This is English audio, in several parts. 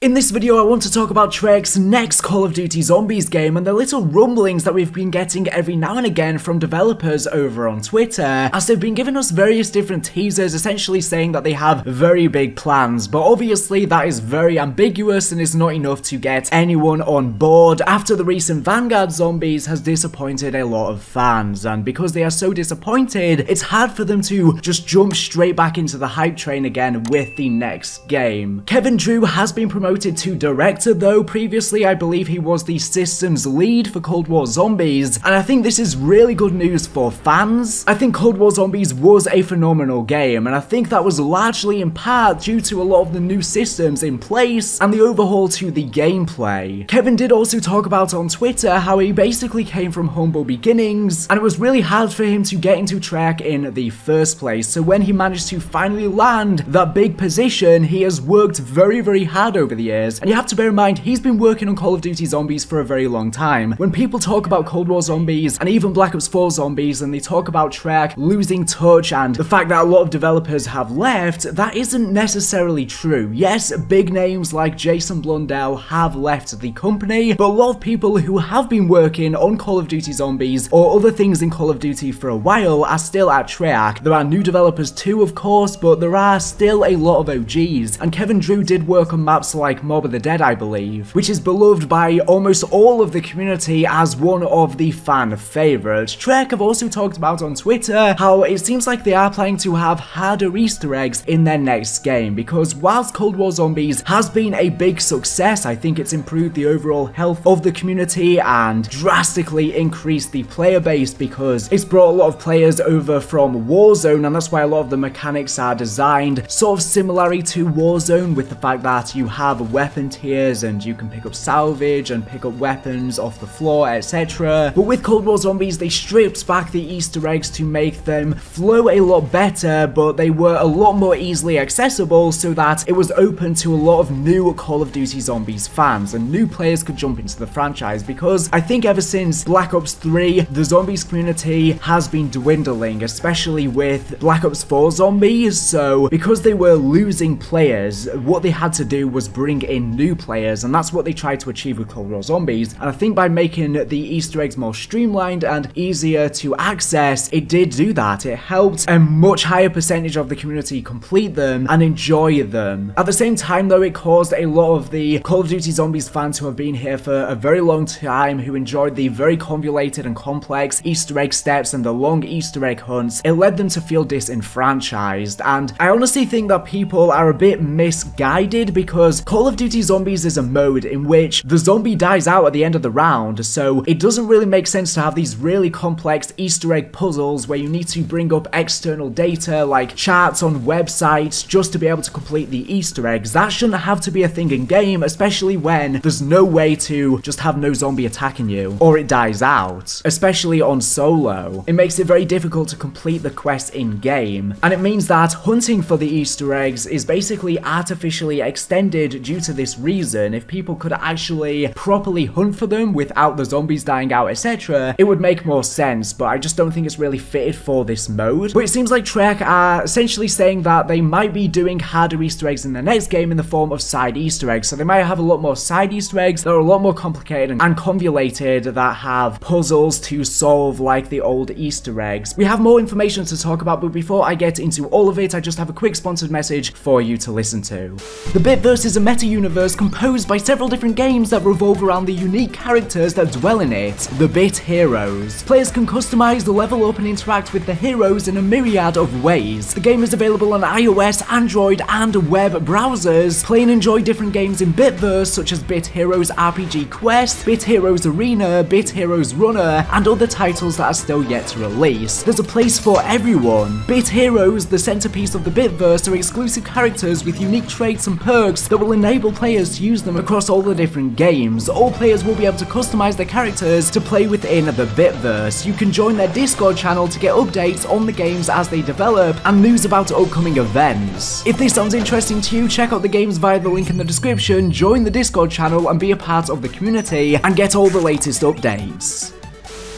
In this video I want to talk about Treyarch's next Call of Duty Zombies game and the little rumblings that we've been getting every now and again from developers over on Twitter, as they've been giving us various different teasers essentially saying that they have very big plans, but obviously that is very ambiguous and is not enough to get anyone on board after the recent Vanguard Zombies has disappointed a lot of fans, and because they are so disappointed it's hard for them to just jump straight back into the hype train again with the next game. Kevin Drew has been promoted to director though. Previously I believe he was the systems lead for Cold War Zombies, and I think this is really good news for fans. I think Cold War Zombies was a phenomenal game, and I think that was largely in part due to a lot of the new systems in place and the overhaul to the gameplay. Kevin did also talk about on Twitter how he basically came from humble beginnings and it was really hard for him to get into Treyarch in the first place, so when he managed to finally land that big position he has worked very, very hard over the years, and you have to bear in mind he's been working on Call of Duty Zombies for a very long time. When people talk about Cold War Zombies and even Black Ops 4 Zombies and they talk about Treyarch losing touch and the fact that a lot of developers have left, that isn't necessarily true. Yes, big names like Jason Blundell have left the company, but a lot of people who have been working on Call of Duty Zombies or other things in Call of Duty for a while are still at Treyarch. There are new developers too of course, but there are still a lot of OGs, and Kevin Drew did work on maps like Mob of the Dead I believe, which is beloved by almost all of the community as one of the fan favourites. Treyarch have also talked about on Twitter how it seems like they are planning to have harder Easter eggs in their next game, because whilst Cold War Zombies has been a big success, I think it's improved the overall health of the community and drastically increased the player base because it's brought a lot of players over from Warzone, and that's why a lot of the mechanics are designed sort of similarly to Warzone, with the fact that you have weapon tiers and you can pick up salvage and pick up weapons off the floor, etc. But with Cold War Zombies they stripped back the Easter eggs to make them flow a lot better, but they were a lot more easily accessible so that it was open to a lot of new Call of Duty Zombies fans and new players could jump into the franchise, because I think ever since Black Ops 3 the Zombies community has been dwindling, especially with Black Ops 4 Zombies. So because they were losing players, what they had to do was bring in new players, and that's what they tried to achieve with Cold War Zombies, and I think by making the Easter eggs more streamlined and easier to access, it did do that. It helped a much higher percentage of the community complete them and enjoy them. At the same time though, it caused a lot of the Call of Duty Zombies fans who have been here for a very long time, who enjoyed the very convoluted and complex Easter egg steps and the long Easter egg hunts, it led them to feel disenfranchised, and I honestly think that people are a bit misguided, because Call of Duty Zombies is a mode in which the zombie dies out at the end of the round, so it doesn't really make sense to have these really complex Easter egg puzzles where you need to bring up external data like charts on websites just to be able to complete the Easter eggs. That shouldn't have to be a thing in game, especially when there's no way to just have no zombie attacking you, or it dies out, especially on solo. It makes it very difficult to complete the quest in game, and it means that hunting for the Easter eggs is basically artificially extended due to this reason. If people could actually properly hunt for them without the zombies dying out, etc., it would make more sense, but I just don't think it's really fitted for this mode. But it seems like Treyarch are essentially saying that they might be doing harder Easter eggs in the next game in the form of side Easter eggs, so they might have a lot more side Easter eggs that are a lot more complicated and convoluted, that have puzzles to solve like the old Easter eggs. We have more information to talk about, but before I get into all of it, I just have a quick sponsored message for you to listen to. The Bitverse is a meta-universe composed by several different games that revolve around the unique characters that dwell in it, the Bit Heroes. Players can customize, level up and interact with the heroes in a myriad of ways. The game is available on iOS, Android and web browsers. Play and enjoy different games in Bitverse such as Bit Heroes RPG Quest, Bit Heroes Arena, Bit Heroes Runner and other titles that are still yet to release. There's a place for everyone. Bit Heroes, the centerpiece of the Bitverse, are exclusive characters with unique traits and perks that will enable players to use them across all the different games. All players will be able to customize their characters to play within the Bitverse. You can join their Discord channel to get updates on the games as they develop and news about upcoming events. If this sounds interesting to you, check out the games via the link in the description, join the Discord channel and be a part of the community and get all the latest updates.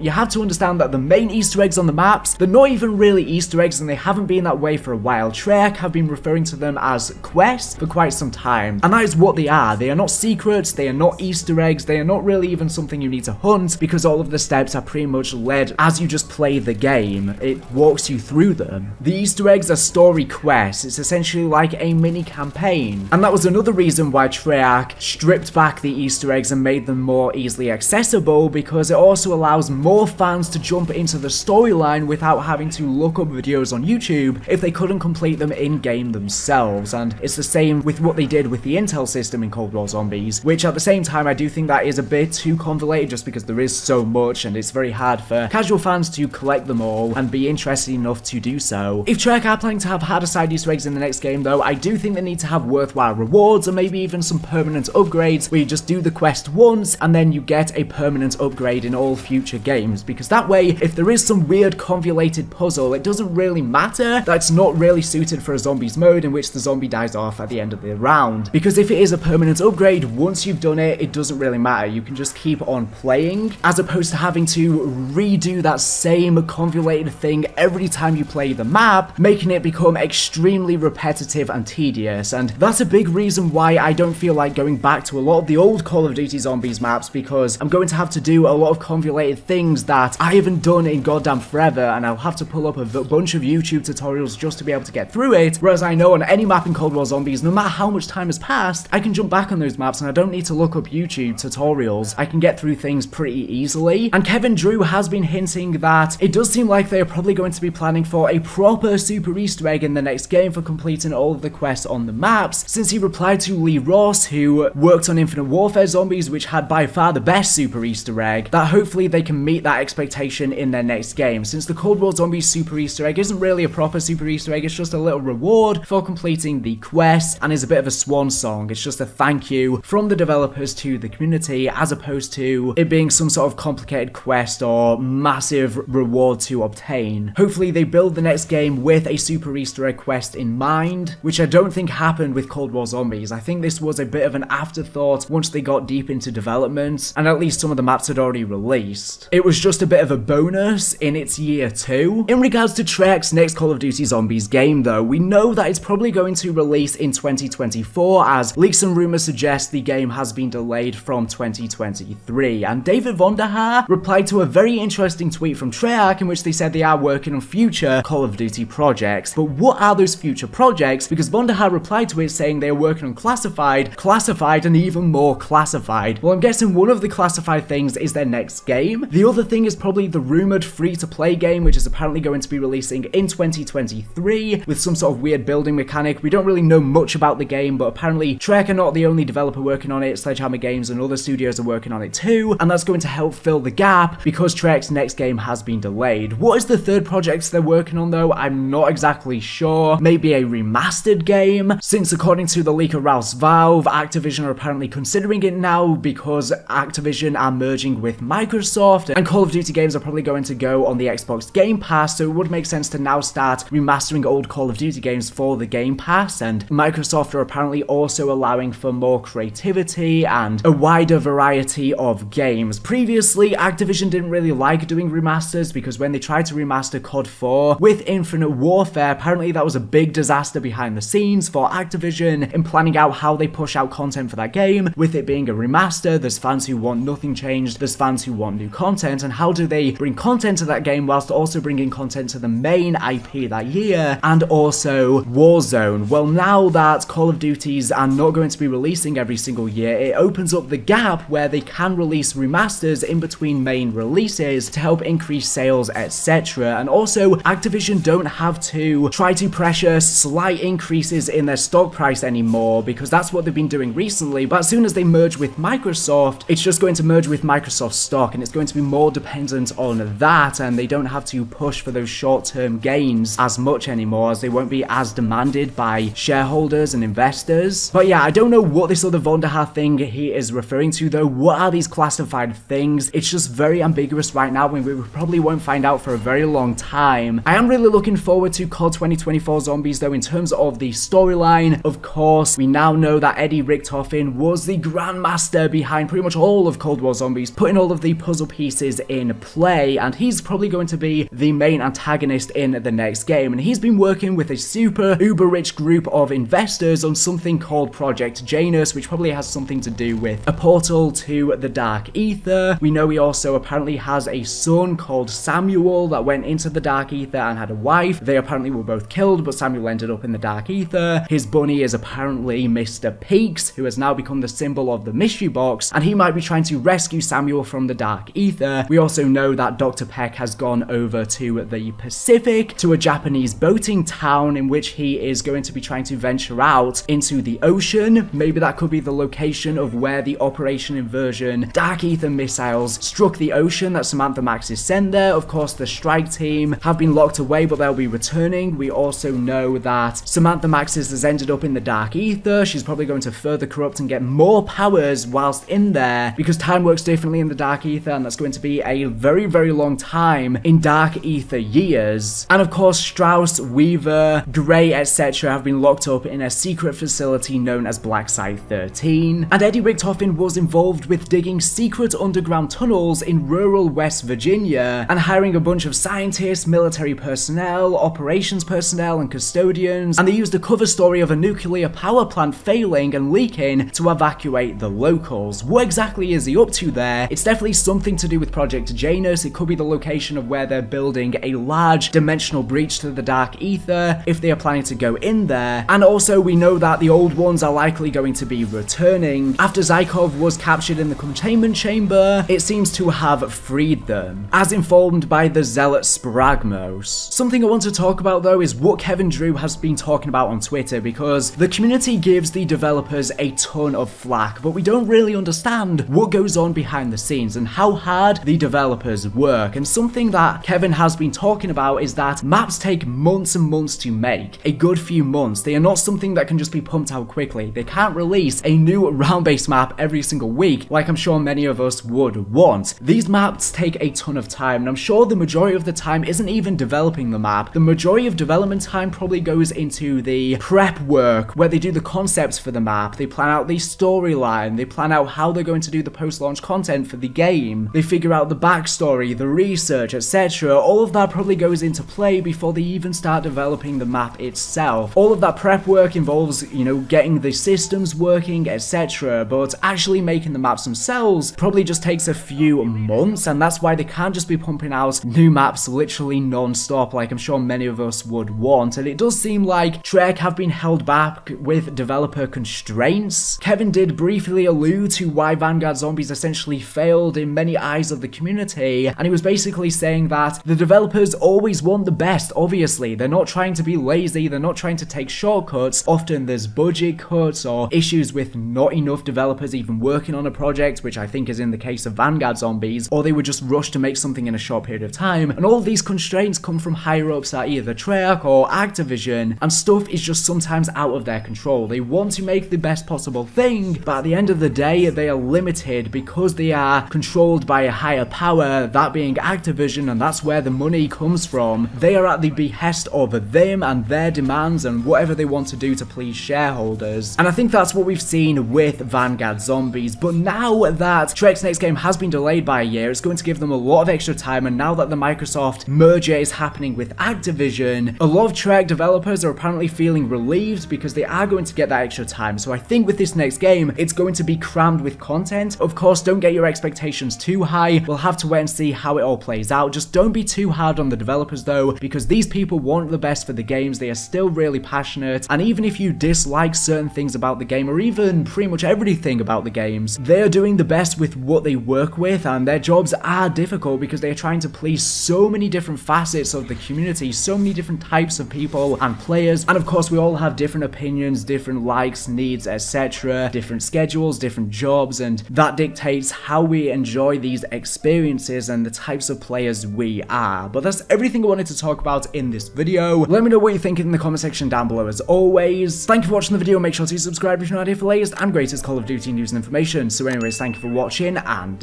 You have to understand that the main Easter eggs on the maps, they're not even really Easter eggs and they haven't been that way for a while. Treyarch have been referring to them as quests for quite some time, and that is what they are. They are not secrets, they are not Easter eggs, they are not really even something you need to hunt, because all of the steps are pretty much led as you just play the game. It walks you through them. The Easter eggs are story quests. It's essentially like a mini campaign, and that was another reason why Treyarch stripped back the Easter eggs and made them more easily accessible, because it also allows more fans to jump into the storyline without having to look up videos on YouTube if they couldn't complete them in-game themselves. And it's the same with what they did with the intel system in Cold War Zombies, which at the same time I do think that is a bit too convoluted, just because there is so much and it's very hard for casual fans to collect them all and be interested enough to do so. If Treyarch are planning to have harder side Easter eggs in the next game though, I do think they need to have worthwhile rewards and maybe even some permanent upgrades, where you just do the quest once and then you get a permanent upgrade in all future games, because that way if there is some weird convoluted puzzle, it doesn't really matter that's not really suited for a zombies mode in which the zombie dies off at the end of the round, because if it is a permanent upgrade, once you've done it, it doesn't really matter. You can just keep on playing, as opposed to having to redo that same convoluted thing every time you play the map, making it become extremely repetitive and tedious. And that's a big reason why I don't feel like going back to a lot of the old Call of Duty Zombies maps, because I'm going to have to do a lot of convoluted things that I haven't done in goddamn forever, and I'll have to pull up a bunch of YouTube tutorials just to be able to get through it, whereas I know on any map in Cold War Zombies, no matter how much time has passed, I can jump back on those maps and I don't need to look up YouTube tutorials. I can get through things pretty easily. And Kevin Drew has been hinting that it does seem like they are probably going to be planning for a proper super Easter egg in the next game for completing all of the quests on the maps, since he replied to Lee Ross, who worked on Infinite Warfare Zombies, which had by far the best super Easter egg, that hopefully they can meet that expectation in their next game, since the Cold War Zombies super Easter egg isn't really a proper super Easter egg. It's just a little reward for completing the quest and is a bit of a swan song. It's just a thank you from the developers to the community, as opposed to it being some sort of complicated quest or massive reward to obtain. Hopefully they build the next game with a super Easter egg quest in mind, which I don't think happened with Cold War Zombies. I think this was a bit of an afterthought once they got deep into development, and at least some of the maps had already released. It was just a bit of a bonus in its year 2. In regards to Treyarch's next Call of Duty Zombies game though, we know that it's probably going to release in 2024, as leaks and rumors suggest the game has been delayed from 2023. And David Vonderhaar replied to a very interesting tweet from Treyarch in which they said they are working on future Call of Duty projects. But what are those future projects? Because Vonderhaar replied to it saying they are working on Classified, Classified, and even more Classified. Well, I'm guessing one of the Classified things is their next game. The other thing is probably the rumored free-to-play game, which is apparently going to be releasing in 2023 with some sort of weird building mechanic. We don't really know much about the game, but apparently Treyarch are not the only developer working on it. Sledgehammer Games and other studios are working on it too, and that's going to help fill the gap because Treyarch's next game has been delayed. What is the third project they're working on though? I'm not exactly sure. Maybe a remastered game, since according to the leaker Rouse Valve, Activision are apparently considering it now because Activision are merging with Microsoft, and Call of Duty games are probably going to go on the Xbox Game Pass, so it would make sense to now start remastering old Call of Duty games for the Game Pass. And Microsoft are apparently also allowing for more creativity and a wider variety of games. Previously, Activision didn't really like doing remasters, because when they tried to remaster COD 4 with Infinite Warfare, apparently that was a big disaster behind the scenes for Activision in planning out how they push out content for that game. With it being a remaster, there's fans who want nothing changed, there's fans who want new content, and how do they bring content to that game whilst also bringing content to the main IP that year, and also Warzone. Well, now that Call of Duties are not going to be releasing every single year, it opens up the gap where they can release remasters in between main releases to help increase sales, etc. And also, Activision don't have to try to pressure slight increases in their stock price anymore, because that's what they've been doing recently. But as soon as they merge with Microsoft, it's just going to merge with Microsoft stock, and it's going to be more dependent on that, and they don't have to push for those short-term gains as much anymore, as they won't be as demanded by shareholders and investors. But yeah, I don't know what this other Vonderhaar thing he is referring to though. What are these classified things? It's just very ambiguous right now, and we probably won't find out for a very long time. I am really looking forward to COD 2024 Zombies though. In terms of the storyline, of course, we now know that Eddie Richtofen was the grandmaster behind pretty much all of Cold War Zombies, putting all of the puzzle pieces is in play, and he's probably going to be the main antagonist in the next game. And he's been working with a super uber rich group of investors on something called Project Janus, which probably has something to do with a portal to the Dark Aether. We know he also apparently has a son called Samuel that went into the Dark Aether and had a wife. They apparently were both killed, but Samuel ended up in the Dark Aether. His bunny is apparently Mr. Peaks, who has now become the symbol of the mystery box, and he might be trying to rescue Samuel from the Dark Aether. We also know that Dr. Peck has gone over to the Pacific, to a Japanese boating town in which he is going to be trying to venture out into the ocean. Maybe that could be the location of where the Operation Inversion Dark Aether missiles struck the ocean that Samantha Maxis sent there. Of course, the strike team have been locked away, but they'll be returning. We also know that Samantha Maxis has ended up in the Dark Aether. She's probably going to further corrupt and get more powers whilst in there, because time works differently in the Dark Aether, and that's going to be a very, very long time in Dark Aether years. And of course, Strauss, Weaver, Gray, etc. have been locked up in a secret facility known as Blackside 13. And Eddie Richtofen was involved with digging secret underground tunnels in rural West Virginia and hiring a bunch of scientists, military personnel, operations personnel, and custodians. And they used a cover story of a nuclear power plant failing and leaking to evacuate the locals. What exactly is he up to there? It's definitely something to do with Project Janus. It could be the location of where they're building a large dimensional breach to the Dark Aether if they are planning to go in there. And also, we know that the old ones are likely going to be returning. After Zykov was captured in the containment chamber, it seems to have freed them, as informed by the zealot Spragmos. Something I want to talk about though is what Kevin Drew has been talking about on Twitter, because the community gives the developers a ton of flack, but we don't really understand what goes on behind the scenes and how hard the developers work. And something that Kevin has been talking about is that maps take months and months to make, a good few months. They are not something that can just be pumped out quickly. They can't release a new round-based map every single week like I'm sure many of us would want. These maps take a ton of time, and I'm sure the majority of the time isn't even developing the map. The majority of development time probably goes into the prep work, where they do the concepts for the map, they plan out the storyline, they plan out how they're going to do the post-launch content for the game, they figure out the backstory, the research, etc. All of that probably goes into play before they even start developing the map itself. All of that prep work involves, you know, getting the systems working, etc., but actually making the maps themselves probably just takes a few months, and that's why they can't just be pumping out new maps literally non-stop like I'm sure many of us would want. And it does seem like Treyarch have been held back with developer constraints. Kevin did briefly allude to why Vanguard Zombies essentially failed in many eyes of the community, and he was basically saying that the developers always want the best, obviously. They're not trying to be lazy, they're not trying to take shortcuts. Often there's budget cuts or issues with not enough developers even working on a project, which I think is in the case of Vanguard Zombies, or they were just rushed to make something in a short period of time. And all of these constraints come from higher-ups at either Treyarch or Activision, and stuff is just sometimes out of their control. They want to make the best possible thing, but at the end of the day, they are limited because they are controlled by a higher power, that being Activision, and that's where the money comes from. They are at the behest of them and their demands and whatever they want to do to please shareholders. And I think that's what we've seen with Vanguard Zombies. But now that Treyarch's next game has been delayed by a year, it's going to give them a lot of extra time, and now that the Microsoft merger is happening with Activision, a lot of Treyarch developers are apparently feeling relieved because they are going to get that extra time. So I think with this next game, it's going to be crammed with content. Of course, don't get your expectations too high. We'll have to wait and see how it all plays out. Just don't be too hard on the developers though, because these people want the best for the games. They are still really passionate, and even if you dislike certain things about the game, or even pretty much everything about the games, they are doing the best with what they work with, and their jobs are difficult because they are trying to please so many different facets of the community, so many different types of people and players. And of course, we all have different opinions, different likes, needs, etc., different schedules, different jobs, and that dictates how we enjoy these experiences and the types of players we are. But that's everything I wanted to talk about in this video. Let me know what you think in the comment section down below as always. Thank you for watching the video. Make sure to subscribe if you're not here for the latest and greatest Call of Duty news and information. So anyways, thank you for watching, and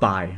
bye.